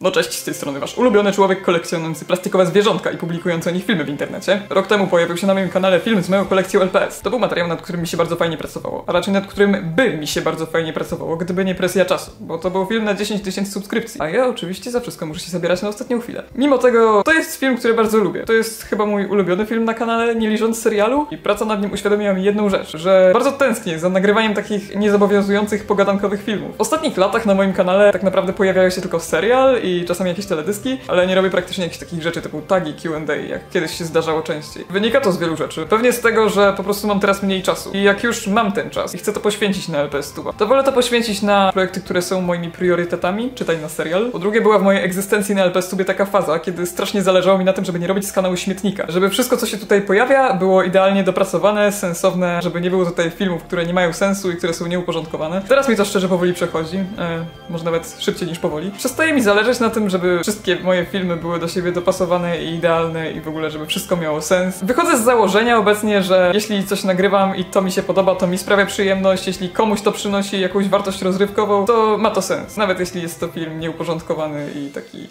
No cześć, z tej strony wasz ulubiony człowiek kolekcjonujący plastikowe zwierzątka i publikujący o nich filmy w internecie. Rok temu pojawił się na moim kanale film z moją kolekcją LPS. To był materiał, nad którym mi się bardzo fajnie pracowało, a raczej nad którym by mi się bardzo fajnie pracowało, gdyby nie presja czasu, bo to był film na 10 tysięcy subskrypcji, a ja oczywiście za wszystko muszę się zabierać na ostatnią chwilę. Mimo tego, to jest film, który bardzo lubię. To jest chyba mój ulubiony film na kanale, nie licząc serialu, i praca nad nim uświadomiła mi jedną rzecz, że bardzo tęsknię za nagrywaniem takich niezobowiązujących, pogadankowych filmów. W ostatnich latach na moim kanale tak naprawdę pojawiają się tylko serial i czasami jakieś teledyski, ale nie robię praktycznie jakichś takich rzeczy typu tagi, Q&A, jak kiedyś się zdarzało częściej. Wynika to z wielu rzeczy. Pewnie z tego, że po prostu mam teraz mniej czasu. I jak już mam ten czas i chcę to poświęcić na LPStuba, to wolę to poświęcić na projekty, które są moimi priorytetami, czytaj na serial. Po drugie, była w mojej egzystencji na LPStubie taka faza, kiedy strasznie zależało mi na tym, żeby nie robić z kanału śmietnika. Żeby wszystko, co się tutaj pojawia, było idealnie dopracowane, sensowne, żeby nie było tutaj filmów, które nie mają sensu i które są nieuporządkowane. Teraz mi to szczerze powoli przechodzi. Może nawet szybciej niż powoli. Przestaje mi zależeć na tym, żeby wszystkie moje filmy były do siebie dopasowane i idealne i w ogóle, żeby wszystko miało sens. Wychodzę z założenia obecnie, że jeśli coś nagrywam i to mi się podoba, to mi sprawia przyjemność, jeśli komuś to przynosi jakąś wartość rozrywkową, to ma to sens. Nawet jeśli jest to film nieuporządkowany i taki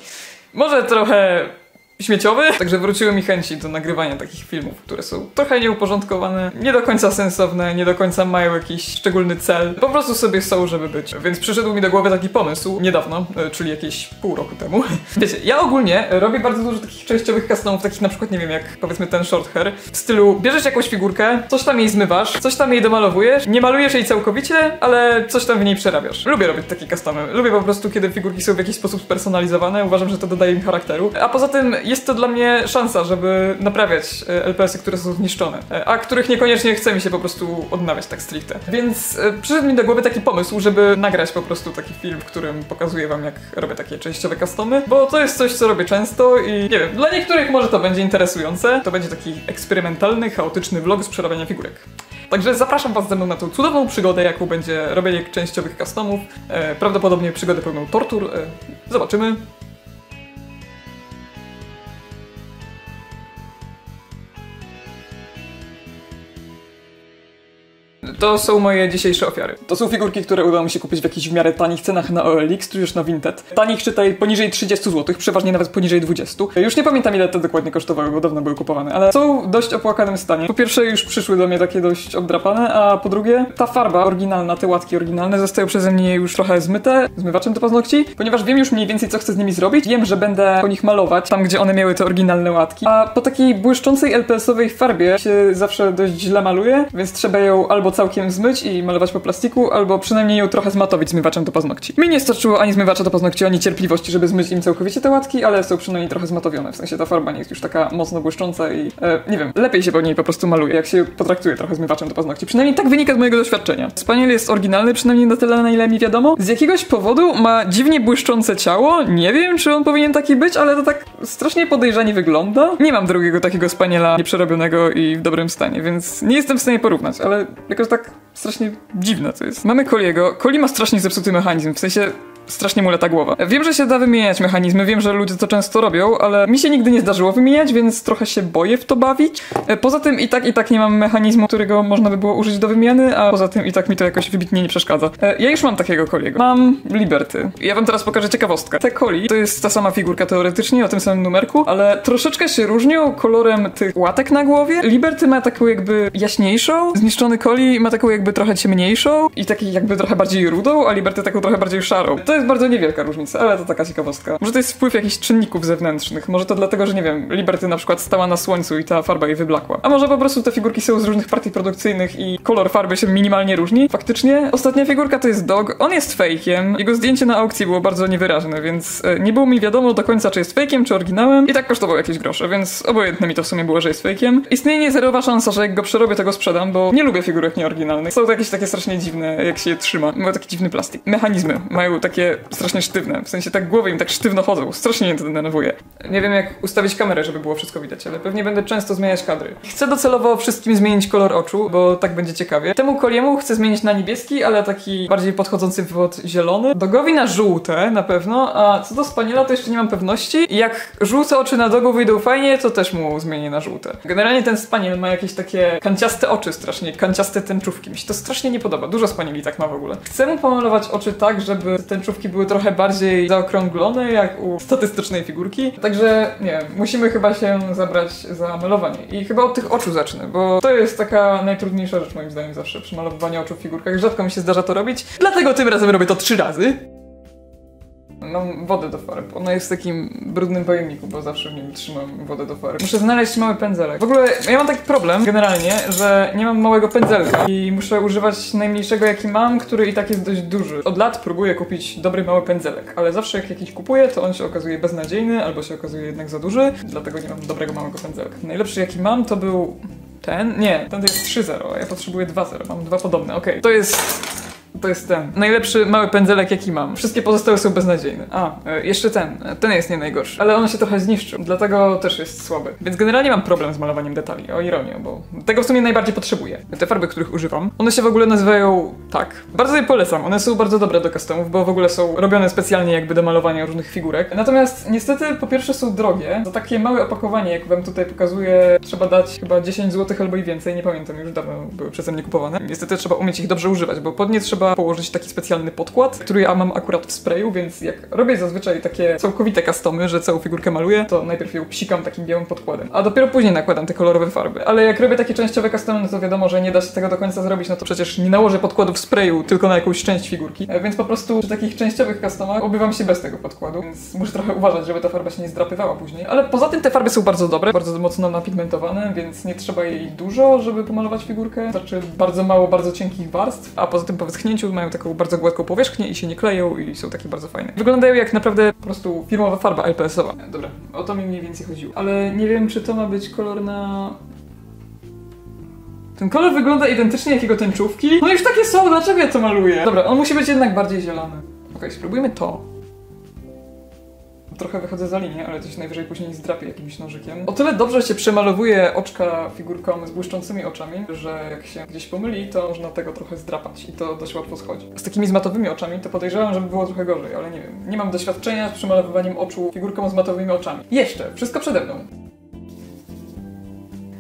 może trochę śmieciowy. Także wróciły mi chęci do nagrywania takich filmów, które są trochę nieuporządkowane, nie do końca sensowne, nie do końca mają jakiś szczególny cel. Po prostu sobie są, żeby być. Więc przyszedł mi do głowy taki pomysł niedawno, czyli jakieś pół roku temu. Wiecie, ja ogólnie robię bardzo dużo takich częściowych customów, takich na przykład, nie wiem, jak powiedzmy ten Shorthair, w stylu bierzesz jakąś figurkę, coś tam jej zmywasz, coś tam jej domalowujesz, nie malujesz jej całkowicie, ale coś tam w niej przerabiasz. Lubię robić takie customy. Lubię po prostu, kiedy figurki są w jakiś sposób spersonalizowane. Uważam, że to dodaje im charakteru. A poza tym jest to dla mnie szansa, żeby naprawiać LPS-y, które są zniszczone, a których niekoniecznie chce mi się po prostu odnawiać tak stricte. Więc przyszedł mi do głowy taki pomysł, żeby nagrać po prostu taki film, w którym pokazuję wam, jak robię takie częściowe customy, bo to jest coś, co robię często i nie wiem, dla niektórych może to będzie interesujące. To będzie taki eksperymentalny, chaotyczny vlog z przerabiania figurek. Także zapraszam was ze mną na tą cudowną przygodę, jaką będzie robienie częściowych customów. Prawdopodobnie przygodę pełną tortur. Zobaczymy. To są moje dzisiejsze ofiary. To są figurki, które udało mi się kupić w jakichś w miarę tanich cenach na OLX, tudzież na Vinted. Tanich czytaj poniżej 30 zł, przeważnie nawet poniżej 20. Już nie pamiętam, ile te dokładnie kosztowały, bo dawno były kupowane, ale są w dość opłakanym stanie. Po pierwsze, już przyszły do mnie takie dość obdrapane, a po drugie, ta farba oryginalna, te łatki oryginalne zostały przeze mnie już trochę zmyte zmywaczem do paznokci, ponieważ wiem już mniej więcej, co chcę z nimi zrobić. Wiem, że będę po nich malować tam, gdzie one miały te oryginalne łatki, a po takiej błyszczącej LPS-owej farbie się zawsze dość źle maluje, więc trzeba ją albo całkiem zmyć i malować po plastiku, albo przynajmniej ją trochę zmatowić zmywaczem do paznokci. Mi nie starczyło ani zmywacza do paznokci, ani cierpliwości, żeby zmyć im całkowicie te łatki, ale są przynajmniej trochę zmatowione, w sensie ta farba nie jest już taka mocno błyszcząca i nie wiem, lepiej się po niej po prostu maluje, jak się potraktuje trochę zmywaczem do paznokci. Przynajmniej tak wynika z mojego doświadczenia. Spaniel jest oryginalny, przynajmniej na tyle, na ile mi wiadomo. Z jakiegoś powodu ma dziwnie błyszczące ciało, nie wiem, czy on powinien taki być, ale to tak strasznie podejrzanie wygląda. Nie mam drugiego takiego Spaniela nieprzerobionego i w dobrym stanie, więc nie jestem w stanie porównać, ale jako że tak strasznie dziwne to jest. Mamy Koliego. Koli ma strasznie zepsuty mechanizm, w sensie strasznie mu lata głowa. Wiem, że się da wymieniać mechanizmy, wiem, że ludzie to często robią, ale mi się nigdy nie zdarzyło wymieniać, więc trochę się boję w to bawić. Poza tym i tak nie mam mechanizmu, którego można by było użyć do wymiany, a poza tym i tak mi to jakoś wybitnie nie przeszkadza. Ja już mam takiego Koliego. Mam Liberty. Ja wam teraz pokażę ciekawostkę. Te Koli to jest ta sama figurka teoretycznie, o tym samym numerku, ale troszeczkę się różnią kolorem tych łatek na głowie. Liberty ma taką jakby jaśniejszą, zniszczony Koli ma taką jakby trochę ciemniejszą i taki jakby trochę bardziej rudą, a Liberty taką trochę bardziej szarą. To jest bardzo niewielka różnica, ale to taka ciekawostka. Może to jest wpływ jakichś czynników zewnętrznych. Może to dlatego, że nie wiem, Liberty na przykład stała na słońcu i ta farba jej wyblakła. A może po prostu te figurki są z różnych partii produkcyjnych i kolor farby się minimalnie różni? Faktycznie. Ostatnia figurka to jest Dog. On jest fejkiem. Jego zdjęcie na aukcji było bardzo niewyraźne, więc nie było mi wiadomo do końca, czy jest fejkiem, czy oryginałem. I tak kosztował jakieś grosze, więc obojętne mi to w sumie było, że jest fejkiem. Istnieje niezerowa szansa, że jak go przerobię, to go sprzedam, bo nie lubię figurek nieoryginalnych. Są to jakieś takie strasznie dziwne, jak się je trzyma. Mają taki dziwny plastik. Mechanizmy mają takie strasznie sztywne, w sensie tak głowy im tak sztywno chodzą, strasznie mnie to denerwuje. Nie wiem, jak ustawić kamerę, żeby było wszystko widać, ale pewnie będę często zmieniać kadry. Chcę docelowo wszystkim zmienić kolor oczu, bo tak będzie ciekawie. Temu Koliemu chcę zmienić na niebieski, ale taki bardziej podchodzący pod zielony. Dogowi na żółte na pewno, a co do Spaniela to jeszcze nie mam pewności. Jak żółte oczy na Dogu wyjdą fajnie, to też mu zmienię na żółte. Generalnie ten Spaniel ma jakieś takie kanciaste oczy strasznie, kanciaste tęczówki. Mi się to strasznie nie podoba, dużo Spanieli tak ma w ogóle. Chcę mu pomalować oczy tak, żeby tęczówki ołówki były trochę bardziej zaokrąglone, jak u statystycznej figurki. Także, nie wiem, musimy chyba się zabrać za malowanie. I chyba od tych oczu zacznę, bo to jest taka najtrudniejsza rzecz moim zdaniem zawsze, przy malowaniu oczu w figurkach. Rzadko mi się zdarza to robić, dlatego tym razem robię to 3 razy. Mam wodę do farb. Ona jest w takim brudnym pojemniku, bo zawsze w nim trzymam wodę do farb. Muszę znaleźć mały pędzelek. W ogóle ja mam taki problem generalnie, że nie mam małego pędzelka i muszę używać najmniejszego, jaki mam, który i tak jest dość duży. Od lat próbuję kupić dobry mały pędzelek, ale zawsze jak jakiś kupuję, to on się okazuje beznadziejny albo się okazuje jednak za duży, dlatego nie mam dobrego małego pędzelka. Najlepszy, jaki mam, to był ten. Nie, ten to jest 3.0, a ja potrzebuję 2.0. Mam dwa podobne, okej. To jest ten. Najlepszy mały pędzelek, jaki mam. Wszystkie pozostałe są beznadziejne. A, jeszcze ten. Ten jest nie najgorszy. Ale on się trochę zniszczył, dlatego też jest słaby. Więc generalnie mam problem z malowaniem detali. O ironię, bo tego w sumie najbardziej potrzebuję. Te farby, których używam, one się w ogóle nazywają tak. Bardzo je polecam. One są bardzo dobre do customów, bo w ogóle są robione specjalnie jakby do malowania różnych figurek. Natomiast niestety po pierwsze są drogie. Za takie małe opakowanie, jak wam tutaj pokazuję, trzeba dać chyba 10 zł albo i więcej. Nie pamiętam, już dawno były przeze mnie kupowane. Niestety trzeba umieć ich dobrze używać, bo pod nie trzeba położyć taki specjalny podkład, który ja mam akurat w sprayu, więc jak robię zazwyczaj takie całkowite customy, że całą figurkę maluję, to najpierw ją psikam takim białym podkładem, a dopiero później nakładam te kolorowe farby. Ale jak robię takie częściowe customy, no to wiadomo, że nie da się tego do końca zrobić, no to przecież nie nałożę podkładu w sprayu tylko na jakąś część figurki, więc po prostu przy takich częściowych customach obywam się bez tego podkładu, więc muszę trochę uważać, żeby ta farba się nie zdrapywała później. Ale poza tym te farby są bardzo dobre, bardzo mocno napigmentowane, więc nie trzeba jej dużo, żeby pomalować figurkę. Znaczy bardzo mało, bardzo cienkich warstw, a poza tym po wyschnięciu mają taką bardzo gładką powierzchnię i się nie kleją i są takie bardzo fajne. Wyglądają jak naprawdę po prostu firmowa farba LPS-owa. Dobra, o to mi mniej więcej chodziło. Ale nie wiem, czy to ma być kolor na... Ten kolor wygląda identycznie jak jego tęczówki. No już takie są, dlaczego ja to maluję? Dobra, on musi być jednak bardziej zielony. Okej, spróbujmy to. Trochę wychodzę za linię, ale to się najwyżej później zdrapie jakimś nożykiem. O tyle dobrze się przemalowuje oczka figurką z błyszczącymi oczami, że jak się gdzieś pomyli, to można tego trochę zdrapać i to dość łatwo schodzi. Z takimi z matowymi oczami to podejrzewam, żeby było trochę gorzej, ale nie wiem. Nie mam doświadczenia z przemalowywaniem oczu figurką z matowymi oczami. Jeszcze! Wszystko przede mną!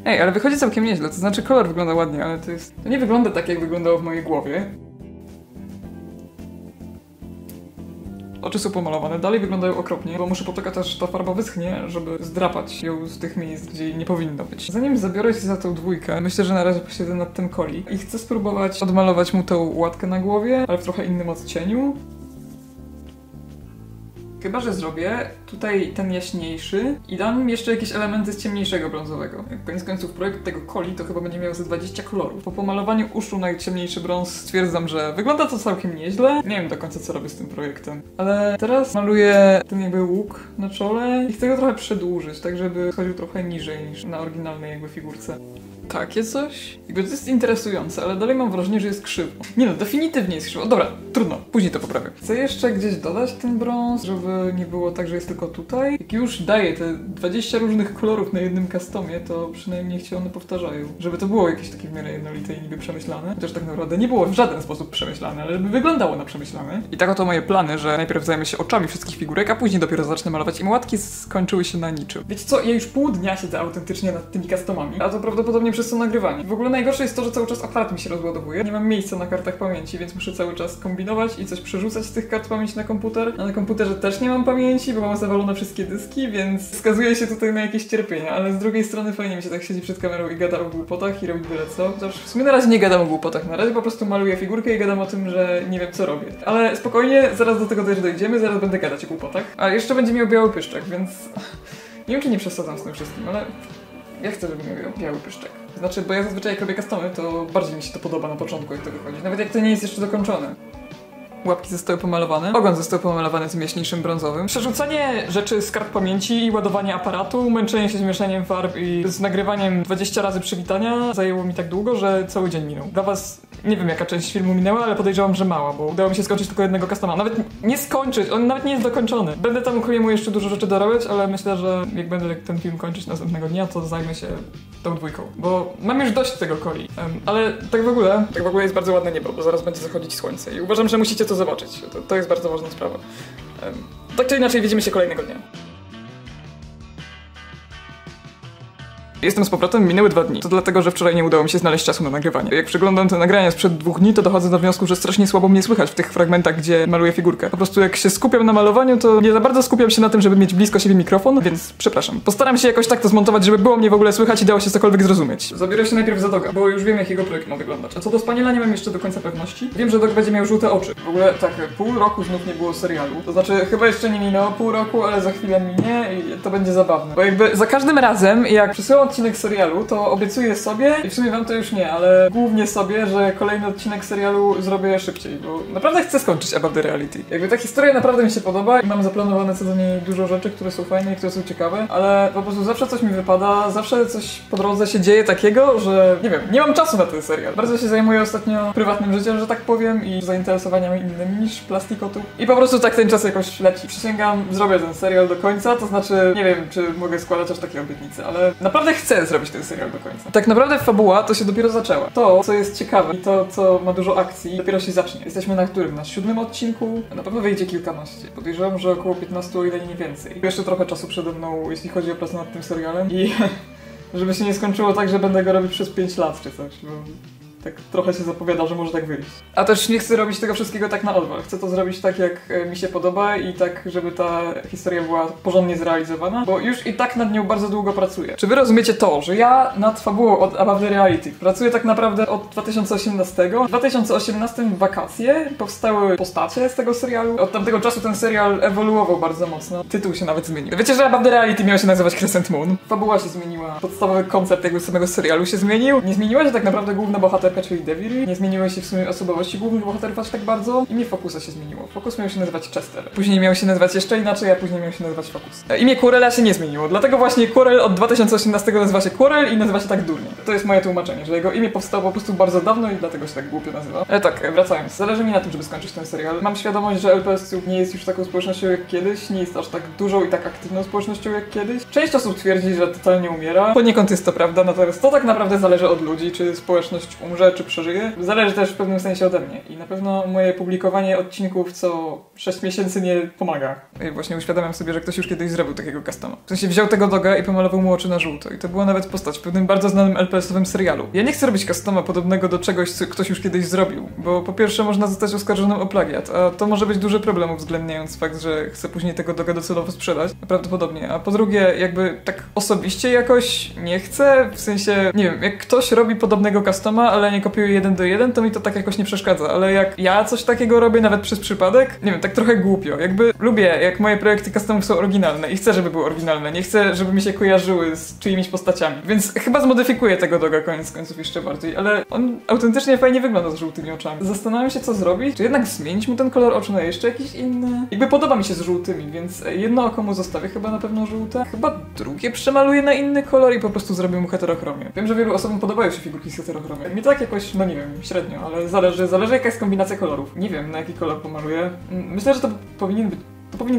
Ej, ale wychodzi całkiem nieźle, to znaczy kolor wygląda ładnie, ale to jest... To nie wygląda tak, jak wyglądało w mojej głowie. Oczy są pomalowane, dalej wyglądają okropnie, bo muszę poczekać, aż ta farba wyschnie, żeby zdrapać ją z tych miejsc, gdzie jej nie powinno być. Zanim zabiorę się za tą 2, myślę, że na razie posiedzę nad tym coli i chcę spróbować odmalować mu tą łatkę na głowie, ale w trochę innym odcieniu. Chyba że zrobię tutaj ten jaśniejszy i dam jeszcze jakieś elementy z ciemniejszego brązowego. Koniec końców projekt tego coli to chyba będzie miał ze 20 kolorów. Po pomalowaniu uszu na ciemniejszy brąz stwierdzam, że wygląda to całkiem nieźle. Nie wiem do końca, co robię z tym projektem. Ale teraz maluję ten jakby łuk na czole i chcę go trochę przedłużyć, tak żeby schodził trochę niżej niż na oryginalnej jakby figurce. Takie coś? Jakby to jest interesujące, ale dalej mam wrażenie, że jest krzywo. Nie no, definitywnie jest krzywo. Dobra, trudno, później to poprawię. Chcę jeszcze gdzieś dodać ten brąz, żeby nie było tak, że jest tylko tutaj. Jak już daję te 20 różnych kolorów na jednym customie, to przynajmniej niech się one powtarzają. Żeby to było jakieś takie w miarę jednolite i niby przemyślane. Chociaż tak naprawdę nie było w żaden sposób przemyślane, ale żeby wyglądało na przemyślane. I tak oto moje plany, że najpierw zajmę się oczami wszystkich figurek, a później dopiero zacznę malować im łatki, skończyły się na niczym. Wiecie co, ja już pół dnia siedzę autentycznie nad tymi customami, a to prawdopodobnie przez to nagrywanie. W ogóle najgorsze jest to, że cały czas aparat mi się rozładowuje. Nie mam miejsca na kartach pamięci, więc muszę cały czas kombinować i coś przerzucać z tych kart pamięci na komputer. A na komputerze też nie mam pamięci, bo mam zawalone wszystkie dyski, więc skazuje się tutaj na jakieś cierpienia. Ale z drugiej strony fajnie mi się tak siedzi przed kamerą i gada o głupotach i robi byle co. Chociaż w sumie na razie nie gadam o głupotach. Na razie po prostu maluję figurkę i gadam o tym, że nie wiem, co robię. Ale spokojnie, zaraz do tego też dojdziemy, zaraz będę gadać o głupotach. A jeszcze będzie miał biały pyszczek, więc... nie wiem, czy nie przesadzam z tym wszystkim, ale... ja chcę, żeby miał biały pyszczek. Znaczy, bo ja zazwyczaj jak robię customy, to bardziej mi się to podoba na początku, jak to wychodzi. Nawet jak to nie jest jeszcze dokończone. Łapki zostały pomalowane, ogon został pomalowany tym jaśniejszym brązowym. Przerzucanie rzeczy z kart pamięci i ładowanie aparatu, męczenie się z mieszaniem farb i z nagrywaniem 20 razy przywitania zajęło mi tak długo, że cały dzień minął. Dla was nie wiem, jaka część filmu minęła, ale podejrzewam, że mała, bo udało mi się skończyć tylko jednego customa. Nawet nie skończyć, on nawet nie jest dokończony. Będę tam mu jeszcze dużo rzeczy dorobić, ale myślę, że jak będę ten film kończyć następnego dnia, to zajmę się tą 2, bo mam już dość tego coli. Ale tak w ogóle jest bardzo ładne niebo, bo zaraz będzie zachodzić słońce i uważam, że musicie to zobaczyć. To jest bardzo ważna sprawa. Tak czy inaczej widzimy się kolejnego dnia. Jestem z powrotem, minęły 2 dni. To dlatego, że wczoraj nie udało mi się znaleźć czasu na nagrywanie. Jak przeglądam te nagrania sprzed 2 dni, to dochodzę do wniosku, że strasznie słabo mnie słychać w tych fragmentach, gdzie maluję figurkę. Po prostu jak się skupiam na malowaniu, to nie za bardzo skupiam się na tym, żeby mieć blisko siebie mikrofon, więc przepraszam. Postaram się jakoś tak to zmontować, żeby było mnie w ogóle słychać i dało się cokolwiek zrozumieć. Zabiorę się najpierw za doga, bo już wiem, jak jego projekt ma wyglądać. A co do spaniela nie mam jeszcze do końca pewności. Wiem, że dog będzie miał żółte oczy. W ogóle tak, pół roku znów nie było serialu. To znaczy, chyba jeszcze nie minęło pół roku, ale za chwilę minie i to będzie zabawne. Bo jakby za każdym razem, jak przesyłam odcinek serialu, to obiecuję sobie, i w sumie wam to już nie, ale głównie sobie, że kolejny odcinek serialu zrobię szybciej, bo naprawdę chcę skończyć About the Reality. Jakby ta historia naprawdę mi się podoba i mam zaplanowane co do niej dużo rzeczy, które są fajne i które są ciekawe, ale po prostu zawsze coś mi wypada, zawsze coś po drodze się dzieje takiego, że nie wiem, nie mam czasu na ten serial. Bardzo się zajmuję ostatnio prywatnym życiem, że tak powiem, i zainteresowaniami innymi niż Plastikotu. I po prostu tak ten czas jakoś leci. Przysięgam, zrobię ten serial do końca, to znaczy nie wiem, czy mogę składać aż takie obietnice, ale naprawdę chcę zrobić ten serial do końca. Tak naprawdę fabuła to się dopiero zaczęła. To, co jest ciekawe i to, co ma dużo akcji, dopiero się zacznie. Jesteśmy na którym? Na 7. odcinku? Na pewno wyjdzie kilkanaście. Podejrzewam, że około 15, o ile nie więcej. Jeszcze trochę czasu przede mną, jeśli chodzi o pracę nad tym serialem i żeby się nie skończyło tak, że będę go robić przez 5 lat czy coś, bo tak trochę się zapowiada, że może tak wyjść. A też nie chcę robić tego wszystkiego tak na odwal. Chcę to zrobić tak, jak mi się podoba i tak, żeby ta historia była porządnie zrealizowana, bo już i tak nad nią bardzo długo pracuję. Czy wy rozumiecie to, że ja nad fabułą od About the Reality pracuję tak naprawdę od 2018? W 2018 w wakacje powstały postacie z tego serialu. Od tamtego czasu ten serial ewoluował bardzo mocno. Tytuł się nawet zmienił. Wiecie, że About the Reality miał się nazywać Crescent Moon? Fabuła się zmieniła. Podstawowy koncept tego samego serialu się zmienił. Nie zmieniła się tak naprawdę główna bohaterka, czyli Deviry. Nie zmieniły się w sumie osobowości głównych bohaterów aż tak bardzo. Imię Focusa się zmieniło. Focus miał się nazywać Chester. Później miał się nazywać jeszcze inaczej, a później miał się nazywać Focus. Imię Kurela się nie zmieniło, dlatego właśnie Kurel od 2018 nazywa się Kurel i nazywa się tak durnie. To jest moje tłumaczenie, że jego imię powstało po prostu bardzo dawno i dlatego się tak głupio nazywa. Ale tak, wracając. Zależy mi na tym, żeby skończyć ten serial. Mam świadomość, że LPS nie jest już taką społecznością jak kiedyś, nie jest aż tak dużą i tak aktywną społecznością jak kiedyś. Część osób twierdzi, że totalnie umiera. Poniekąd jest to prawda, natomiast to tak naprawdę zależy od ludzi, czy społeczność umrze, czy przeżyję. Zależy też w pewnym sensie ode mnie i na pewno moje publikowanie odcinków co 6 miesięcy nie pomaga. I właśnie uświadamiam sobie, że ktoś już kiedyś zrobił takiego customa. W sensie wziął tego doga i pomalował mu oczy na żółto i to była nawet postać w pewnym bardzo znanym LPS-owym serialu. Ja nie chcę robić customa podobnego do czegoś, co ktoś już kiedyś zrobił, bo po pierwsze można zostać oskarżonym o plagiat, a to może być duży problem uwzględniając fakt, że chcę później tego doga docelowo sprzedać. Prawdopodobnie. A po drugie jakby tak osobiście jakoś nie chcę, w sensie nie wiem, jak ktoś robi podobnego customa, ale nie kopiuję 1 do 1, to mi to tak jakoś nie przeszkadza, ale jak ja coś takiego robię nawet przez przypadek, nie wiem, tak trochę głupio. Jakby lubię, jak moje projekty customów są oryginalne i chcę, żeby były oryginalne, nie chcę, żeby mi się kojarzyły z czyimiś postaciami, więc chyba zmodyfikuję tego doga koniec końców jeszcze bardziej, ale on autentycznie fajnie wygląda z żółtymi oczami. Zastanawiam się, co zrobić, czy jednak zmienić mu ten kolor oczu na jeszcze jakiś inny. Jakby podoba mi się z żółtymi, więc jedno oko mu zostawię chyba na pewno żółte, chyba drugie przemaluję na inny kolor i po prostu zrobię mu heterochromię. Wiem, że wielu osobom podobają się figurki z heterochromią. Mi tak jakoś, no nie wiem, średnio, ale zależy jaka jest kombinacja kolorów. Nie wiem, na jaki kolor pomaluję. Myślę, że to powinien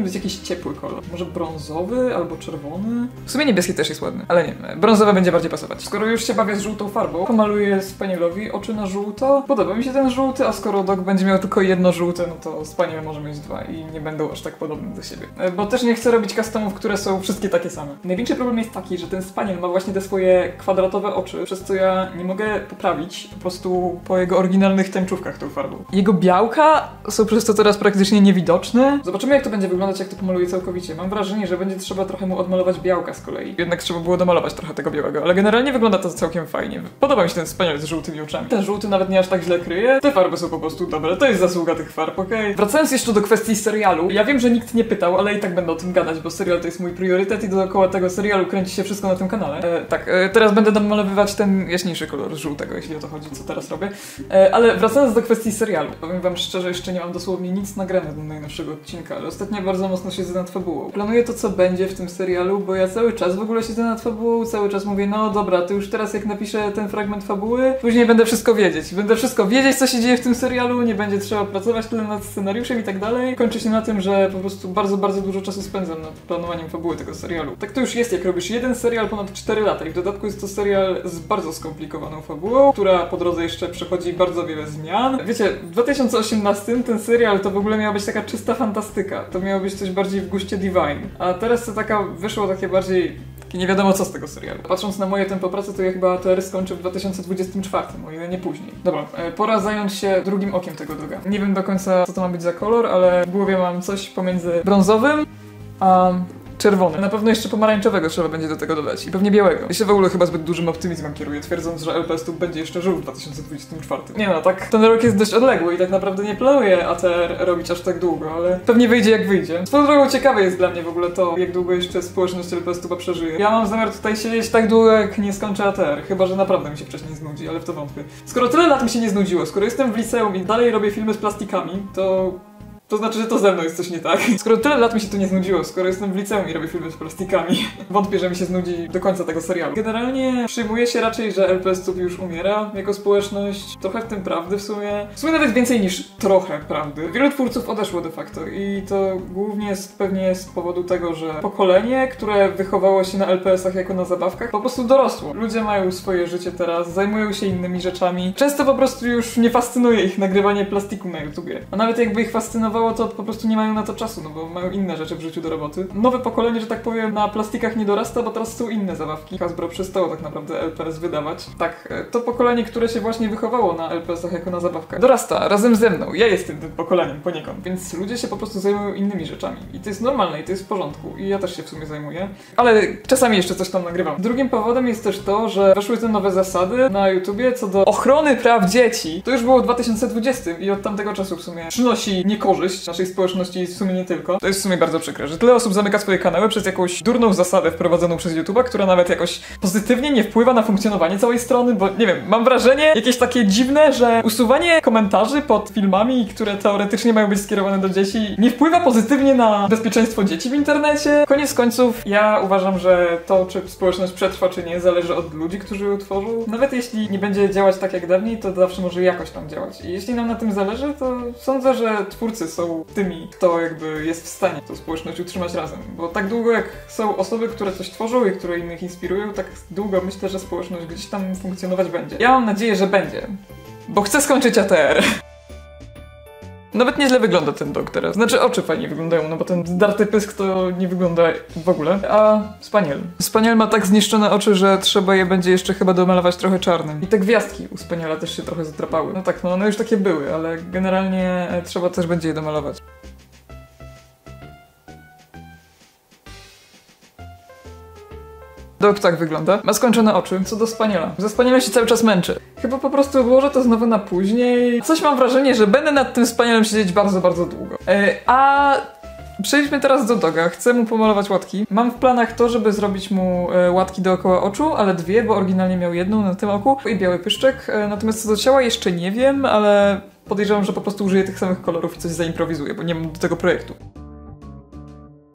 być jakiś ciepły kolor. Może brązowy albo czerwony? W sumie niebieski też jest ładny, ale nie wiem. Brązowy będzie bardziej pasować. Skoro już się bawię z żółtą farbą, pomaluję spanielowi oczy na żółto. Podoba mi się ten żółty, a skoro dog będzie miał tylko jedno żółte, no to spaniel może mieć 2 i nie będą aż tak podobne do siebie. Bo też nie chcę robić customów, które są wszystkie takie same. Największy problem jest taki, że ten spaniel ma właśnie te swoje kwadratowe oczy, przez co ja nie mogę poprawić po prostu po jego oryginalnych tęczówkach tą farbą. Jego białka są przez to teraz praktycznie niewidoczne. Zobaczymy, jak to będzie wyglądać, jak to pomaluję całkowicie. Mam wrażenie, że będzie trzeba trochę mu odmalować białka z kolei. Jednak trzeba było domalować trochę tego białego, ale generalnie wygląda to całkiem fajnie. Podoba mi się ten spaniel z żółtymi oczami. Ten żółty nawet nie aż tak źle kryje. Te farby są po prostu dobre. To jest zasługa tych farb, okej? Wracając jeszcze do kwestii serialu. Ja wiem, że nikt nie pytał, ale i tak będę o tym gadać, bo serial to jest mój priorytet i dookoła tego serialu kręci się wszystko na tym kanale. Teraz będę domalowywać ten jaśniejszy kolor żółtego, jeśli o to chodzi, co teraz robię. Ale wracając do kwestii serialu. Powiem wam szczerze, jeszcze nie mam dosłownie nic nagrane do najnowszego odcinka, ale ostatnio bardzo mocno siedzę nad fabułą. Planuję to, co będzie w tym serialu, bo ja cały czas w ogóle siedzę nad fabułą, cały czas mówię, no dobra, to już teraz jak napiszę ten fragment fabuły, później będę wszystko wiedzieć. Będę wszystko wiedzieć, co się dzieje w tym serialu, nie będzie trzeba pracować tyle nad scenariuszem i tak dalej. Kończy się na tym, że po prostu bardzo, bardzo dużo czasu spędzam nad planowaniem fabuły tego serialu. Tak to już jest, jak robisz jeden serial ponad 4 lata i w dodatku jest to serial z bardzo skomplikowaną fabułą, która po drodze jeszcze przechodzi bardzo wiele zmian. Wiecie, w 2018 ten serial to w ogóle miała być taka czysta fantastyka. To miało być coś bardziej w guście Divine, a teraz to taka, wyszło takie bardziej nie wiadomo co z tego serialu. Patrząc na moje tempo pracy, to ja chyba ATR skończę w 2024, o ile nie później. Dobra, pora zająć się drugim okiem tego druga. Nie wiem do końca co to ma być za kolor, ale w głowie mam coś pomiędzy brązowym a czerwony. Na pewno jeszcze pomarańczowego trzeba będzie do tego dodać i pewnie białego. Ja się w ogóle chyba zbyt dużym optymizmem kieruję, twierdząc, że LPS tu będzie jeszcze żył w 2024. Nie no, tak ten rok jest dość odległy i tak naprawdę nie planuję ATR robić aż tak długo, ale pewnie wyjdzie jak wyjdzie. Swoją drogą ciekawe jest dla mnie w ogóle to, jak długo jeszcze społeczność LPStuba przeżyje. Ja mam zamiar tutaj siedzieć tak długo, jak nie skończę ATR, chyba że naprawdę mi się wcześniej znudzi, ale w to wątpię. Skoro tyle lat mi się nie znudziło, skoro jestem w liceum i dalej robię filmy z plastikami, to znaczy, że to ze mną jest coś nie tak. Skoro tyle lat mi się to nie znudziło, skoro jestem w liceum i robię filmy z plastikami, wątpię, że mi się znudzi do końca tego serialu. Generalnie przyjmuje się raczej, że LPStub już umiera jako społeczność. Trochę w tym prawdy w sumie. W sumie nawet więcej niż trochę prawdy. Wielu twórców odeszło de facto i to głównie pewnie z powodu tego, że pokolenie, które wychowało się na LPS-ach jako na zabawkach, po prostu dorosło. Ludzie mają swoje życie teraz, zajmują się innymi rzeczami. Często po prostu już nie fascynuje ich nagrywanie plastiku na YouTubie. A nawet jakby ich fascynowało, to po prostu nie mają na to czasu, no bo mają inne rzeczy w życiu do roboty. Nowe pokolenie, że tak powiem, na plastikach nie dorasta, bo teraz są inne zabawki. Hasbro przestało tak naprawdę LPS wydawać. Tak, to pokolenie, które się właśnie wychowało na LPS-ach jako na zabawkach, dorasta razem ze mną. Ja jestem tym pokoleniem poniekąd, więc ludzie się po prostu zajmują innymi rzeczami. I to jest normalne i to jest w porządku. I ja też się w sumie zajmuję. Ale czasami jeszcze coś tam nagrywam. Drugim powodem jest też to, że weszły te nowe zasady na YouTubie co do ochrony praw dzieci. To już było w 2020 i od tamtego czasu w sumie przynosi niekorzyść naszej społeczności i w sumie nie tylko. To jest w sumie bardzo przykre, że tyle osób zamyka swoje kanały przez jakąś durną zasadę wprowadzoną przez YouTube'a, która nawet jakoś pozytywnie nie wpływa na funkcjonowanie całej strony, bo nie wiem, mam wrażenie jakieś takie dziwne, że usuwanie komentarzy pod filmami, które teoretycznie mają być skierowane do dzieci, nie wpływa pozytywnie na bezpieczeństwo dzieci w internecie. Koniec końców ja uważam, że to, czy społeczność przetrwa, czy nie, zależy od ludzi, którzy ją tworzą. Nawet jeśli nie będzie działać tak jak dawniej, to zawsze może jakoś tam działać. I jeśli nam na tym zależy, to sądzę, że twórcy są tymi, kto jakby jest w stanie tą społeczność utrzymać razem. Bo tak długo jak są osoby, które coś tworzą i które innych inspirują, tak długo myślę, że społeczność gdzieś tam funkcjonować będzie. Ja mam nadzieję, że będzie, bo chcę skończyć ATR. Nawet nieźle wygląda ten dog teraz. Znaczy oczy fajnie wyglądają, no bo ten zdarty pysk to nie wygląda w ogóle. A spaniel. Spaniel ma tak zniszczone oczy, że trzeba je będzie jeszcze chyba domalować trochę czarnym. I te gwiazdki u spaniela też się trochę zatrapały. No tak, no one już takie były, ale generalnie trzeba też będzie je domalować. Dog tak wygląda. Ma skończone oczy. Co do spaniela. Ze spanielem się cały czas męczy. Chyba po prostu odłożę to znowu na później. Coś mam wrażenie, że będę nad tym spanielem siedzieć bardzo, bardzo długo. Przejdźmy teraz do doga. Chcę mu pomalować łatki. Mam w planach to, żeby zrobić mu łatki dookoła oczu, ale dwie, bo oryginalnie miał jedną na tym oku i biały pyszczek. Natomiast co do ciała jeszcze nie wiem, ale podejrzewam, że po prostu użyję tych samych kolorów i coś zaimprowizuję, bo nie mam do tego projektu.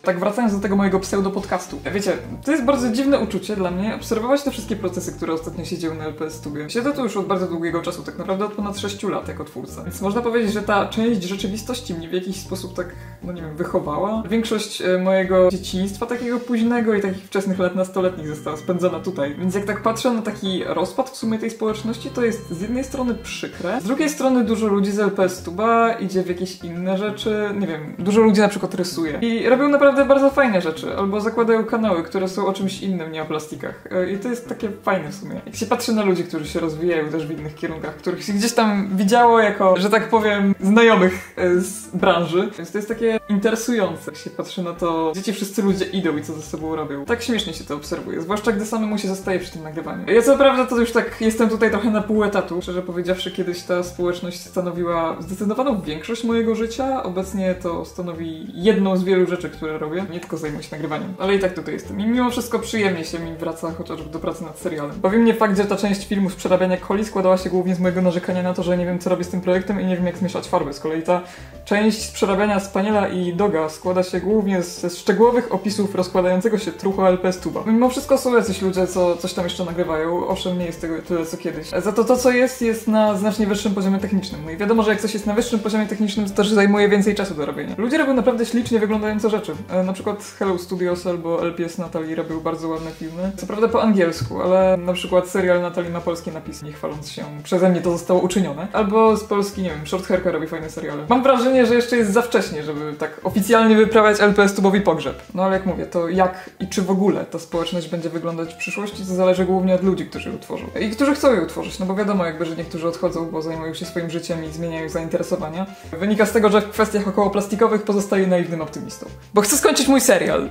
Tak wracając do tego mojego pseudo-podcastu. Wiecie, to jest bardzo dziwne uczucie dla mnie obserwować te wszystkie procesy, które ostatnio się dzieją na LPStubie. Siedzę tu już od bardzo długiego czasu, tak naprawdę od ponad 6 lat jako twórca. Więc można powiedzieć, że ta część rzeczywistości mnie w jakiś sposób tak, no nie wiem, wychowała. Większość mojego dzieciństwa takiego późnego i takich wczesnych lat nastoletnich została spędzona tutaj. Więc jak tak patrzę na taki rozpad w sumie tej społeczności, to jest z jednej strony przykre, z drugiej strony dużo ludzi z LPStuba idzie w jakieś inne rzeczy, nie wiem, dużo ludzi na przykład rysuje i robią naprawdę bardzo fajne rzeczy, albo zakładają kanały, które są o czymś innym, nie o plastikach. I to jest takie fajne w sumie. Jak się patrzy na ludzi, którzy się rozwijają też w innych kierunkach, których się gdzieś tam widziało jako, że tak powiem, znajomych z branży. Więc to jest takie interesujące. Jak się patrzy na to, gdzie ci wszyscy ludzie idą i co ze sobą robią. Tak śmiesznie się to obserwuje, zwłaszcza gdy samemu się zostaje przy tym nagrywaniu. Ja co prawda to już tak jestem tutaj trochę na pół etatu. Szczerze powiedziawszy, kiedyś ta społeczność stanowiła zdecydowaną większość mojego życia. Obecnie to stanowi jedną z wielu rzeczy, które robię. Nie tylko zajmuję się nagrywaniem, ale i tak tutaj jestem. I mimo wszystko przyjemnie się mi wraca chociażby do pracy nad serialem. Bawi mnie fakt, że ta część filmu z przerabiania coli składała się głównie z mojego narzekania na to, że nie wiem co robię z tym projektem i nie wiem jak zmieszać farby. Z kolei ta część z przerabiania spaniela i doga składa się głównie ze szczegółowych opisów rozkładającego się truchu LPStuba. Mimo wszystko są jacyś ludzie, co coś tam jeszcze nagrywają. Owszem, nie jest tego tyle co kiedyś. Za to co jest na znacznie wyższym poziomie technicznym. No i wiadomo, że jak coś jest na wyższym poziomie technicznym, to też zajmuje więcej czasu do robienia. Ludzie robią naprawdę ślicznie wyglądające rzeczy. Na przykład Hello Studios albo LPS Natalie robił bardzo ładne filmy. Co prawda po angielsku, ale na przykład serial Natalie ma polskie napisy, nie chwaląc się, przeze mnie to zostało uczynione. Albo z Polski, nie wiem, Shorthairka robi fajne seriale. Mam wrażenie, że jeszcze jest za wcześnie, żeby tak oficjalnie wyprawiać LPStubowi pogrzeb. No ale jak mówię, to jak i czy w ogóle ta społeczność będzie wyglądać w przyszłości, to zależy głównie od ludzi, którzy ją tworzą. I którzy chcą ją tworzyć, no bo wiadomo jakby, że niektórzy odchodzą, bo zajmują się swoim życiem i zmieniają zainteresowania. Wynika z tego, że w kwestiach okołoplastikowych pozostaję naiwnym optymistą. Bo chcę skończyć mój serial.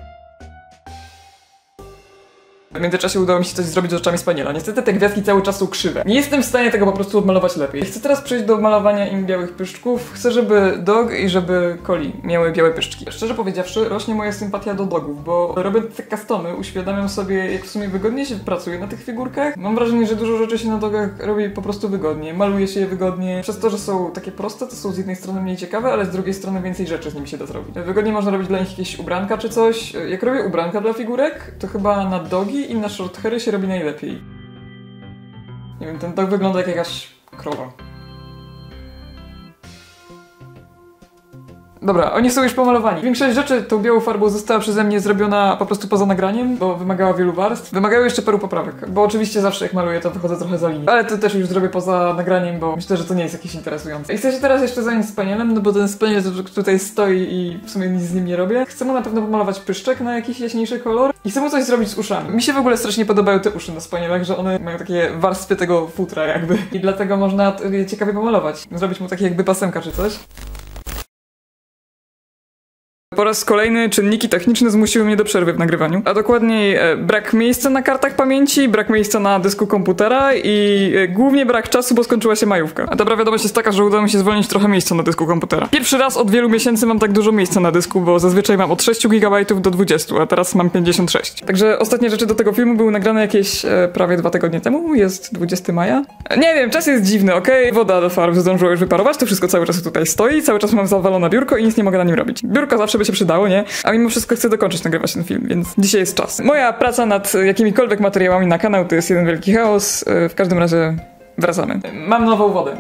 W międzyczasie udało mi się coś zrobić z oczami spaniela. Niestety te gwiazdki cały czas są krzywe. Nie jestem w stanie tego po prostu odmalować lepiej. Chcę teraz przejść do malowania im białych pyszczków. Chcę, żeby dog i żeby Collie miały białe pyszczki. Szczerze powiedziawszy, rośnie moja sympatia do dogów, bo robiąc te customy uświadamiam sobie, jak w sumie wygodnie się pracuje na tych figurkach. Mam wrażenie, że dużo rzeczy się na dogach robi po prostu wygodnie. Maluje się je wygodnie. Przez to, że są takie proste, to są z jednej strony mniej ciekawe, ale z drugiej strony więcej rzeczy z nimi się da zrobić. Wygodnie można robić dla nich jakieś ubranka czy coś. Jak robię ubranka dla figurek, to chyba na dogi i na Shorthairy się robi najlepiej. Nie wiem, ten dog wygląda jak jakaś krowa. Dobra, oni są już pomalowani. Większość rzeczy tą białą farbą została przeze mnie zrobiona po prostu poza nagraniem, bo wymagała wielu warstw. Wymagają jeszcze paru poprawek, bo oczywiście zawsze jak maluję, to wychodzę trochę za linię. Ale to też już zrobię poza nagraniem, bo myślę, że to nie jest jakieś interesujące. I chcę się teraz jeszcze zająć spanielem, no bo ten spaniel tutaj stoi i w sumie nic z nim nie robię. Chcę mu na pewno pomalować pyszczek na jakiś jaśniejszy kolor i chcę mu coś zrobić z uszami. Mi się w ogóle strasznie podobają te uszy na spanielach, że one mają takie warstwy tego futra jakby. I dlatego można je ciekawie pomalować. Zrobić mu takie jakby pasemka czy coś. Po raz kolejny czynniki techniczne zmusiły mnie do przerwy w nagrywaniu, a dokładniej brak miejsca na kartach pamięci, brak miejsca na dysku komputera i głównie brak czasu, bo skończyła się majówka. A dobra wiadomość jest taka, że udało mi się zwolnić trochę miejsca na dysku komputera. Pierwszy raz od wielu miesięcy mam tak dużo miejsca na dysku, bo zazwyczaj mam od 6 GB do 20, a teraz mam 56. Także ostatnie rzeczy do tego filmu były nagrane jakieś prawie 2 tygodnie temu, jest 20 maja. Nie wiem, czas jest dziwny, okej? Woda do farb zdążyła już wyparować, to wszystko cały czas tutaj stoi, cały czas mam zawalone biurko i nic nie mogę na nim robić. Biurko zawsze by się przydało, nie? A mimo wszystko chcę dokończyć nagrywać ten film, więc dzisiaj jest czas. Moja praca nad jakimikolwiek materiałami na kanał to jest jeden wielki chaos. W każdym razie wracamy. Mam nową wodę.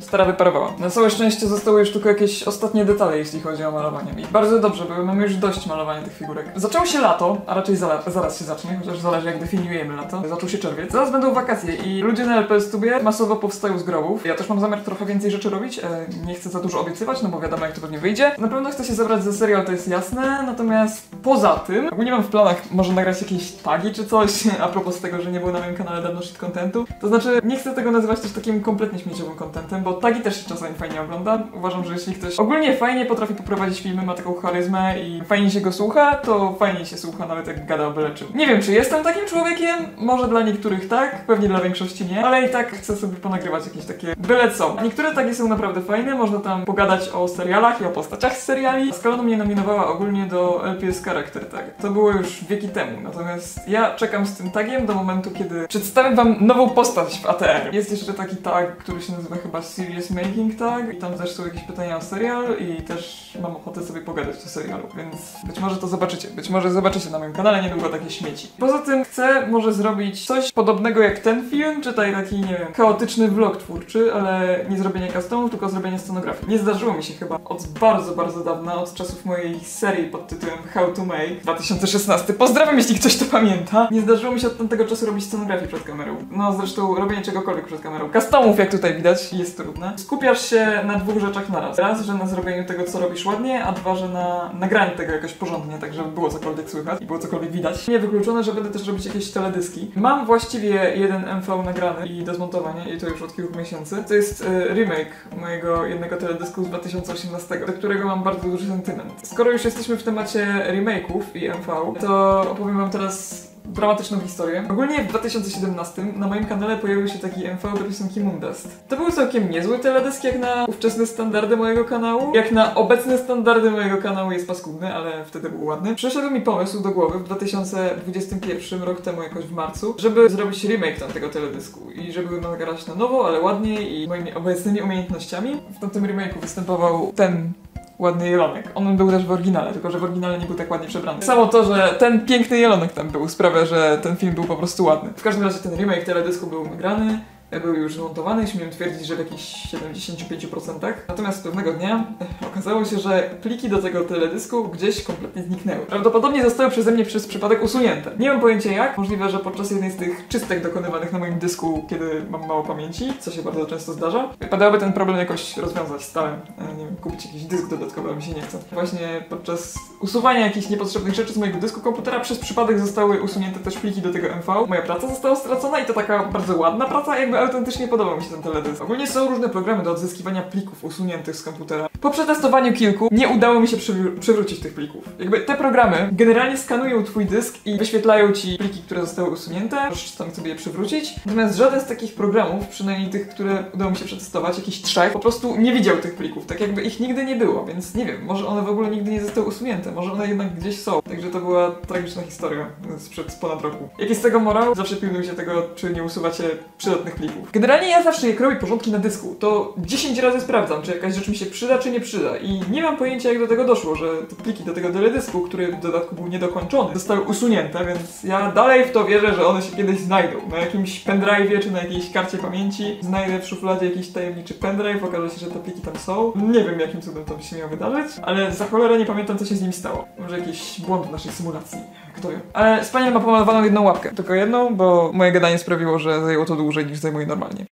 Stara wyparowała. Na całe szczęście zostały już tylko jakieś ostatnie detale, jeśli chodzi o malowanie. I bardzo dobrze, bo mamy już dość malowania tych figurek. Zaczęło się lato, a raczej zaraz się zacznie, chociaż zależy jak definiujemy lato. Zaczął się czerwiec. Zaraz będą wakacje i ludzie na LPStubie masowo powstają z grobów. Ja też mam zamiar trochę więcej rzeczy robić. Nie chcę za dużo obiecywać, no bo wiadomo jak to pewnie wyjdzie. Na pewno chcę się zabrać za serial, to jest jasne. Natomiast poza tym, ogólnie mam w planach może nagrać jakieś tagi czy coś, a propos tego, że nie było na moim kanale dawno shit contentu. To znaczy, nie chcę tego nazywać też takim kompletnie śmieciowym contentem, bo tagi też się czasami fajnie ogląda. Uważam, że jeśli ktoś ogólnie fajnie potrafi poprowadzić filmy, ma taką charyzmę i fajnie się go słucha, to fajnie się słucha nawet jak gada o byle czym. Nie wiem, czy jestem takim człowiekiem, może dla niektórych tak, pewnie dla większości nie, ale i tak chcę sobie ponagrywać jakieś takie byle co. Niektóre tagi są naprawdę fajne, można tam pogadać o serialach i o postaciach z seriali. Skalono mnie nominowała ogólnie do LPS Character Tag. To było już wieki temu, natomiast ja czekam z tym tagiem do momentu, kiedy przedstawię wam nową postać w ATR. Jest jeszcze taki tag, który się nazywa chyba Serious Making Tag i tam też są jakieś pytania o serial i też mam ochotę sobie pogadać o serialu, więc być może to zobaczycie. Być może zobaczycie na moim kanale niedługo takie śmieci. Poza tym chcę może zrobić coś podobnego jak ten film, czytaj taki, nie wiem, chaotyczny vlog twórczy, ale nie zrobienie customów, tylko zrobienie scenografii. Nie zdarzyło mi się chyba od bardzo, bardzo dawna, od czasów mojej serii pod tytułem How to Make 2016. Pozdrawiam, jeśli ktoś to pamięta. Nie zdarzyło mi się od tamtego czasu robić scenografii przed kamerą. No zresztą robienie czegokolwiek przed kamerą. Customów, jak tutaj widać, jest trudne. Skupiasz się na dwóch rzeczach na raz. Raz, że na zrobieniu tego, co robisz ładnie, a dwa, że na nagraniu tego jakoś porządnie, tak żeby było cokolwiek słychać i było cokolwiek widać. Niewykluczone, że będę też robić jakieś teledyski. Mam właściwie jeden MV nagrany i do zmontowania i to już od kilku miesięcy. To jest remake mojego jednego teledysku z 2018, do którego mam bardzo duży sentyment. Skoro już jesteśmy w temacie remake'ów i MV, to opowiem wam teraz dramatyczną historię. Ogólnie w 2017 na moim kanale pojawił się taki MV do piosenki Moondust. To był całkiem niezły teledysk jak na ówczesne standardy mojego kanału. Jak na obecne standardy mojego kanału jest paskudny, ale wtedy był ładny. Przyszedł mi pomysł do głowy w 2021 rok temu jakoś w marcu, żeby zrobić remake tamtego teledysku i żeby nagrać na nowo, ale ładniej i moimi obecnymi umiejętnościami. W tamtym remake'u występował ten ładny jelonek. On był też w oryginale, tylko że w oryginale nie był tak ładnie przebrany. Samo to, że ten piękny jelonek tam był, sprawia, że ten film był po prostu ładny. W każdym razie ten remake teledysku był nagrany. był już zmontowany i śmiem twierdzić, że w jakichś 75%. Natomiast pewnego dnia okazało się, że pliki do tego teledysku gdzieś kompletnie zniknęły. Prawdopodobnie zostały przeze mnie przez przypadek usunięte. Nie mam pojęcia jak. Możliwe, że podczas jednej z tych czystek dokonywanych na moim dysku, kiedy mam mało pamięci, co się bardzo często zdarza, wypadałoby ten problem jakoś rozwiązać stałym. Nie wiem, kupić jakiś dysk dodatkowy, a mi się nie chce. Właśnie podczas usuwania jakichś niepotrzebnych rzeczy z mojego dysku komputera przez przypadek zostały usunięte też pliki do tego MV. Moja praca została stracona i to taka bardzo ładna praca, jakby autentycznie podobał mi się ten teledysk. Ogólnie są różne programy do odzyskiwania plików usuniętych z komputera. Po przetestowaniu kilku nie udało mi się przywrócić tych plików. Jakby te programy generalnie skanują twój dysk i wyświetlają ci pliki, które zostały usunięte. Możesz tam sobie je przywrócić. Natomiast żaden z takich programów, przynajmniej tych, które udało mi się przetestować, jakiś trzech, po prostu nie widział tych plików. Tak jakby ich nigdy nie było, więc nie wiem, może one w ogóle nigdy nie zostały usunięte, może one jednak gdzieś są. Także to była tragiczna historia sprzed ponad roku. Jaki z tego morał? Zawsze pilnuj się tego, czy nie usuwacie przydatnych plików. Generalnie ja zawsze jak robię porządki na dysku, to 10 razy sprawdzam, czy jakaś rzecz mi się przyda, czy nie przyda. I nie mam pojęcia, jak do tego doszło, że te pliki do tego teledysku, który w dodatku był niedokończony, zostały usunięte, więc ja dalej w to wierzę, że one się kiedyś znajdą. Na jakimś pendrive'ie, czy na jakiejś karcie pamięci znajdę w szufladzie jakiś tajemniczy pendrive, okaże się, że te pliki tam są. Nie wiem, jakim cudem to by się miało wydarzyć, ale za cholerę nie pamiętam, co się z nimi stało. Może jakiś błąd w naszej symulacji. Kto wie? Ale spaniel ma pomalowaną jedną łapkę. Tylko jedną, bo moje gadanie sprawiło, że zajęło to dłużej niż zajmuje normalnie.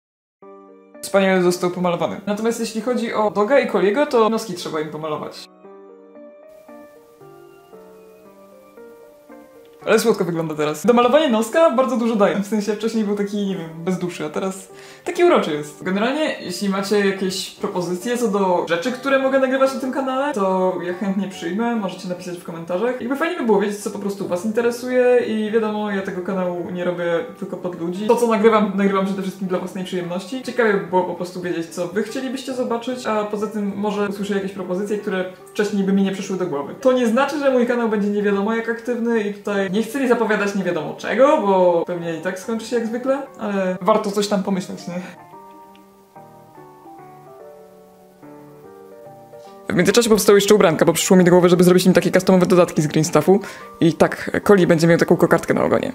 Spaniel został pomalowany. Natomiast jeśli chodzi o Doga i Koliego, to noski trzeba im pomalować. Ale słodko wygląda teraz. Domalowanie noska bardzo dużo daje. W sensie wcześniej był taki, nie wiem, bez duszy, a teraz taki uroczy jest. Generalnie, jeśli macie jakieś propozycje co do rzeczy, które mogę nagrywać na tym kanale, to ja chętnie przyjmę, możecie napisać w komentarzach. Jakby fajnie by było wiedzieć, co po prostu was interesuje i wiadomo, ja tego kanału nie robię tylko pod ludzi. To, co nagrywam, nagrywam przede wszystkim dla własnej przyjemności. Ciekawie by było po prostu wiedzieć, co wy chcielibyście zobaczyć, a poza tym może usłyszę jakieś propozycje, które wcześniej by mi nie przyszły do głowy. To nie znaczy, że mój kanał będzie nie wiadomo jak aktywny i tutaj nie chcę mi zapowiadać nie wiadomo czego, bo pewnie i tak skończy się jak zwykle, ale warto coś tam pomyśleć, nie? W międzyczasie powstały jeszcze ubranka, bo przyszło mi do głowy, żeby zrobić im takie customowe dodatki z green stuffu. I tak, Coli będzie miał taką kokardkę na ogonie.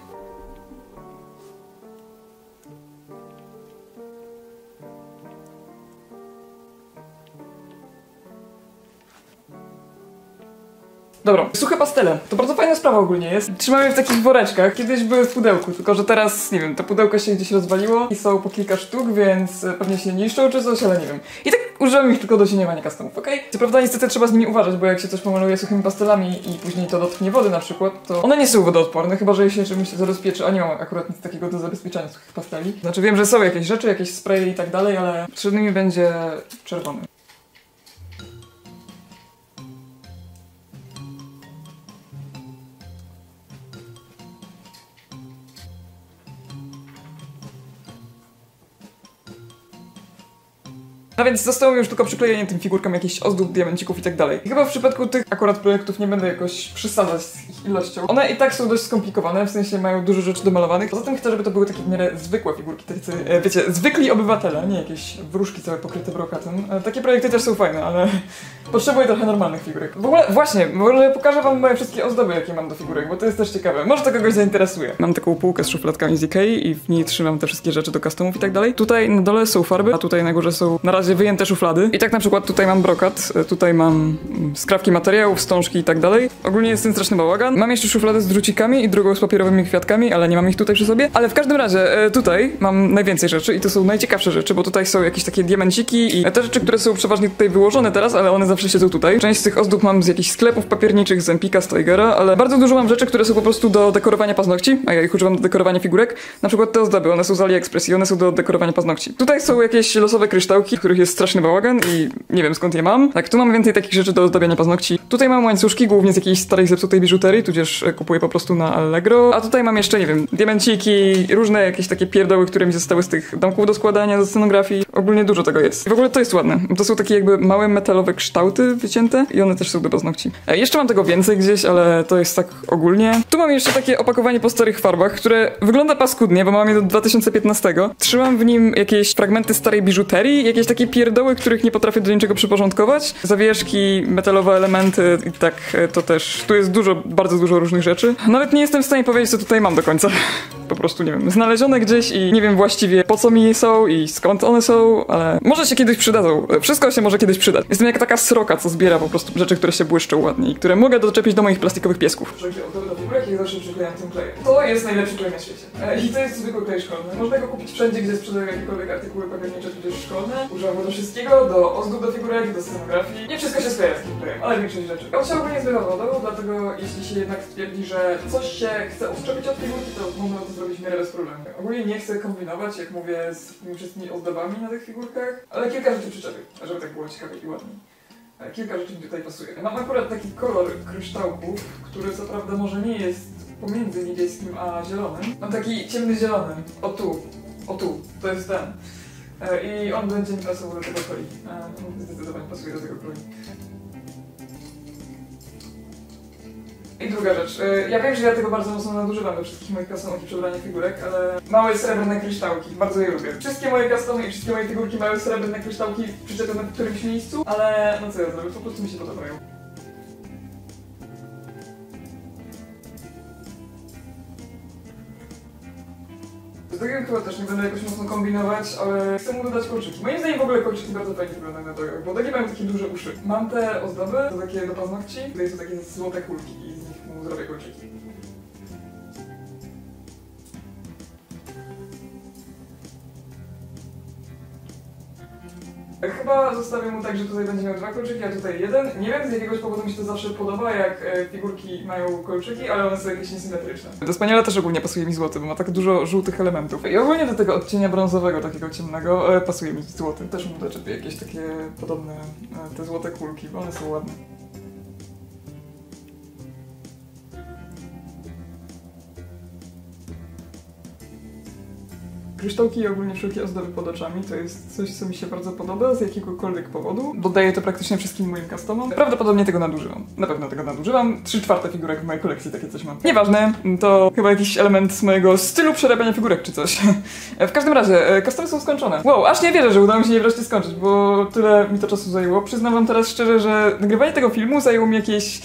Dobra, suche pastele. To bardzo fajna sprawa ogólnie jest. Trzymamy je w takich woreczkach. Kiedyś były w pudełku, tylko że teraz, nie wiem, to pudełko się gdzieś rozwaliło i są po kilka sztuk, więc pewnie się niszczą czy coś, ale nie wiem. I tak używam ich tylko do cieniowania customów, okej? Co prawda niestety trzeba z nimi uważać, bo jak się coś pomaluje suchymi pastelami i później to dotknie wody na przykład, to one nie są wodoodporne, chyba że się czymś zabezpieczy, a nie mam akurat nic takiego do zabezpieczania suchych pasteli. Znaczy wiem, że są jakieś rzeczy, jakieś spraye i tak dalej, ale przed nimi będzie czerwony. A więc zostało mi już tylko przyklejenie tym figurkom jakichś ozdób, diamencików i tak dalej. I chyba w przypadku tych akurat projektów nie będę jakoś przesadzać z ich ilością. One i tak są dość skomplikowane, w sensie mają dużo rzeczy domalowanych. Poza tym chcę, żeby to były takie w miarę zwykłe figurki, tacy, wiecie, zwykli obywatele, nie jakieś wróżki całe pokryte brokatem. Takie projekty też są fajne, ale potrzebuję trochę normalnych figurek. W ogóle właśnie, może pokażę wam moje wszystkie ozdoby, jakie mam do figurek, bo to jest też ciekawe. Może to kogoś zainteresuje. Mam taką półkę z szufladkami z Ikei i w niej trzymam te wszystkie rzeczy do customów i tak dalej. Tutaj na dole są farby, a tutaj na górze są na razie wyjęte szuflady. I tak na przykład tutaj mam brokat, tutaj mam skrawki materiałów, wstążki i tak dalej. Ogólnie jest ten straszny bałagan. Mam jeszcze szufladę z drucikami i drugą z papierowymi kwiatkami, ale nie mam ich tutaj przy sobie. Ale w każdym razie tutaj mam najwięcej rzeczy i to są najciekawsze rzeczy, bo tutaj są jakieś takie diamenciki i te rzeczy, które są przeważnie tutaj wyłożone teraz, ale one zawsze siedzą tutaj. Część z tych ozdób mam z jakichś sklepów papierniczych, z Empika, Steigera, ale bardzo dużo mam rzeczy, które są po prostu do dekorowania paznokci, a ja ich używam do dekorowania figurek. Na przykład te ozdoby, one są z AliExpress i one są do dekorowania paznokci. Tutaj są jakieś losowe kryształki, których jest straszny bałagan i nie wiem skąd je mam. Tak, tu mam więcej takich rzeczy do ozdabiania paznokci. Tutaj mam łańcuszki, głównie z jakiejś starej zepsutej biżuterii, tudzież kupuję po prostu na Allegro. A tutaj mam jeszcze, nie wiem, diamenciki, różne jakieś takie pierdoły, które mi zostały z tych domków do składania, ze scenografii. Ogólnie dużo tego jest. I w ogóle to jest ładne. To są takie jakby małe metalowe kształty wycięte i one też są do paznokci. Jeszcze mam tego więcej gdzieś, ale to jest tak ogólnie. Tu mam jeszcze takie opakowanie po starych farbach, które wygląda paskudnie, bo mam je do 2015. Trzymam w nim jakieś fragmenty starej biżuterii, jakieś takie pierdoły, których nie potrafię do niczego przyporządkować. Zawieszki, metalowe elementy i tak to też. Tu jest dużo, bardzo dużo różnych rzeczy. Nawet nie jestem w stanie powiedzieć, co tutaj mam do końca. po prostu, nie wiem, znalezione gdzieś i nie wiem właściwie po co mi są i skąd one są, ale może się kiedyś przydadzą. Wszystko się może kiedyś przydać. Jestem jak taka sroka, co zbiera po prostu rzeczy, które się błyszczą ładnie i które mogę doczepić do moich plastikowych piesków. I zawsze przyklejam tym klejem. To jest najlepszy klej na świecie. I to jest zwykły klej szkolny. Można go kupić wszędzie, gdzie sprzedają jakiekolwiek artykuły pogrzebnicze, tudzież szkolne. Używam go do wszystkiego, do ozdób, do figurek, do scenografii. Nie wszystko się skleja z tym klejem, ale większość rzeczy. On się ogólnie zbywa wodą, dlatego jeśli się jednak stwierdzi, że coś się chce odczepić od figurki, to można to zrobić w miarę bez problemu. Ogólnie nie chcę kombinować, jak mówię, z tymi wszystkimi ozdobami na tych figurkach, ale kilka rzeczy przyczepię, żeby tak było ciekawie i ładnie. Kilka rzeczy mi tutaj pasuje. Mam akurat taki kolor kryształków, który co prawda może nie jest pomiędzy niebieskim a zielonym. Mam taki ciemny zielony. O tu, to jest ten. I on będzie mi pasował do tego kolei. Zdecydowanie pasuje do tego kolei. I druga rzecz. Ja wiem, że ja tego bardzo mocno nadużywam do wszystkich moich customów i przebrania figurek, ale małe srebrne kryształki, bardzo je lubię. Wszystkie moje customy i wszystkie moje figurki mają srebrne kryształki przyczepione w którymś miejscu, ale no co ja zrobię, po prostu mi się podobają. Tego chyba też nie będę jakoś mocno kombinować, ale chcę mu dodać kolczyki. Moim zdaniem w ogóle kolczyki bardzo fajnie wyglądają na dojach, bo takie mają takie duże uszy. Mam te ozdoby, to takie do paznokci, tutaj są takie złote kulki i z nich mu zrobię kolczyki. Chyba zostawię mu tak, że tutaj będzie miał dwa kolczyki, a tutaj jeden. Nie wiem, z jakiegoś powodu mi się to zawsze podoba, jak figurki mają kolczyki, ale one są jakieś niesymetryczne. Doskonale też ogólnie pasuje mi złoty, bo ma tak dużo żółtych elementów. I ogólnie do tego odcienia brązowego, takiego ciemnego, pasuje mi złoty. Też mu doczepię jakieś takie podobne, te złote kulki, bo one są ładne. Kryształki i ogólnie wszelkie ozdoby pod oczami to jest coś, co mi się bardzo podoba z jakiegokolwiek powodu. Dodaję to praktycznie wszystkim moim customom. Prawdopodobnie tego nadużywam. Na pewno tego nadużywam. 3/4 figurek w mojej kolekcji takie coś mam. Nieważne, to chyba jakiś element mojego stylu przerabiania figurek czy coś. W każdym razie, customy są skończone. Wow, aż nie wierzę, że udało mi się je wreszcie skończyć, bo tyle mi to czasu zajęło. Przyznam wam teraz szczerze, że nagrywanie tego filmu zajęło mi jakieś...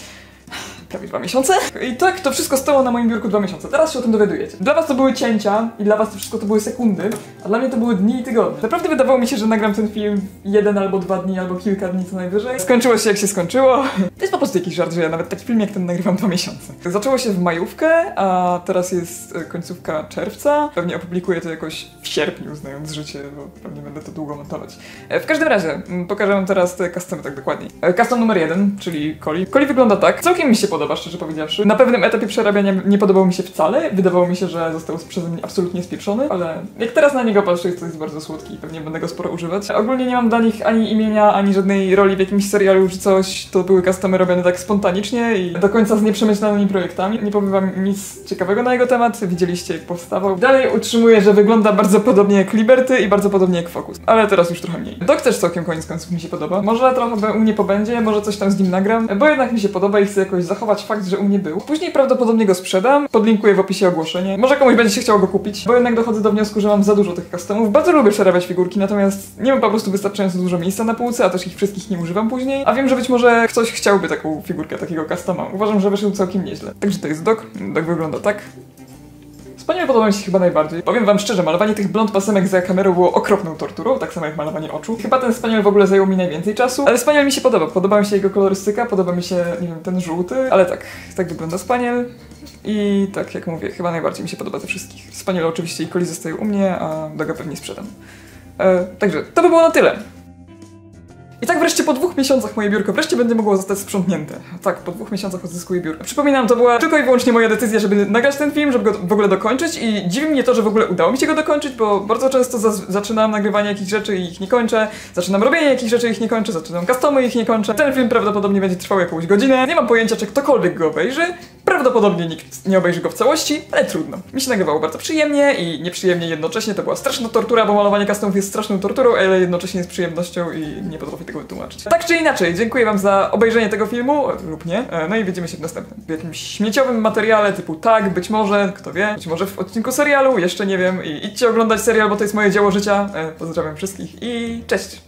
prawie 2 miesiące. I tak to wszystko stało na moim biurku 2 miesiące. Teraz się o tym dowiadujecie. Dla was to były cięcia i dla was to wszystko to były sekundy, a dla mnie to były dni i tygodnie. Naprawdę wydawało mi się, że nagram ten film 1 albo 2 dni, albo kilka dni co najwyżej. Skończyło się jak się skończyło. To jest po prostu jakiś żart, że ja nawet taki film jak ten nagrywam 2 miesiące. Zaczęło się w majówkę, a teraz jest końcówka czerwca. Pewnie opublikuję to jakoś w sierpniu, znając życie, bo pewnie będę to długo montować. W każdym razie, pokażę wam teraz te customy tak dokładniej. Custom numer 1, czyli Coli. Coli wygląda tak. Całkiem mi się podoba, szczerze powiedziawszy. Na pewnym etapie przerabiania nie podobał mi się wcale. Wydawało mi się, że został przeze mnie absolutnie spieprzony, ale jak teraz na niego patrzę, to jest bardzo słodki i pewnie będę go sporo używać. Ogólnie nie mam dla nich ani imienia, ani żadnej roli w jakimś serialu czy coś. To były customy robione tak spontanicznie i do końca z nieprzemyślanymi projektami. Nie powiem wam nic ciekawego na jego temat. Widzieliście, jak powstawał. Dalej utrzymuję, że wygląda bardzo podobnie jak Liberty i bardzo podobnie jak Focus. Ale teraz już trochę mniej. Dok też całkiem koniec końców mi się podoba. Może trochę u mnie pobędzie, może coś tam z nim nagram, bo jednak mi się podoba i chcę jakoś zachować fakt, że u mnie był. Później prawdopodobnie go sprzedam, podlinkuję w opisie ogłoszenie. Może komuś będzie się chciało go kupić, bo jednak dochodzę do wniosku, że mam za dużo tych customów. Bardzo lubię przerabiać figurki, natomiast nie mam po prostu wystarczająco dużo miejsca na półce, a też ich wszystkich nie używam później. A wiem, że być może ktoś chciałby taką figurkę, takiego customa. Uważam, że wyszedł całkiem nieźle. Także to jest Dok. Dok wygląda tak. Wspaniale podoba mi się chyba najbardziej. Powiem wam szczerze, malowanie tych blond pasemek za kamerą było okropną torturą, tak samo jak malowanie oczu. Chyba ten Spaniel w ogóle zajął mi najwięcej czasu, ale Spaniel mi się podoba. Podoba mi się jego kolorystyka, podoba mi się, nie wiem, ten żółty, ale tak, tak wygląda Spaniel. I tak jak mówię, chyba najbardziej mi się podoba ze wszystkich. Spaniel oczywiście i Coli zostaje u mnie, a Doga pewnie sprzedam. Także to by było na tyle. I tak wreszcie po 2 miesiącach moje biurko wreszcie będzie mogło zostać sprzątnięte. Tak, po 2 miesiącach odzyskuję biurko. Przypominam, to była tylko i wyłącznie moja decyzja, żeby nagrać ten film, żeby go w ogóle dokończyć i dziwi mnie to, że w ogóle udało mi się go dokończyć, bo bardzo często zaczynam nagrywanie jakichś rzeczy i ich nie kończę, zaczynam robienie jakichś rzeczy i ich nie kończę, zaczynam customy i ich nie kończę. Ten film prawdopodobnie będzie trwał jakąś godzinę, nie mam pojęcia, czy ktokolwiek go obejrzy. Prawdopodobnie nikt nie obejrzy go w całości, ale trudno. Mi się nagrywało bardzo przyjemnie i nieprzyjemnie jednocześnie. To była straszna tortura, bo malowanie customów jest straszną torturą, ale jednocześnie jest przyjemnością i nie potrafię tego wytłumaczyć. Tak czy inaczej, dziękuję wam za obejrzenie tego filmu, lub nie, no i widzimy się w następnym. W jakimś śmieciowym materiale typu tak, być może, kto wie, być może w odcinku serialu, jeszcze nie wiem i idźcie oglądać serial, bo to jest moje dzieło życia. Pozdrawiam wszystkich i cześć!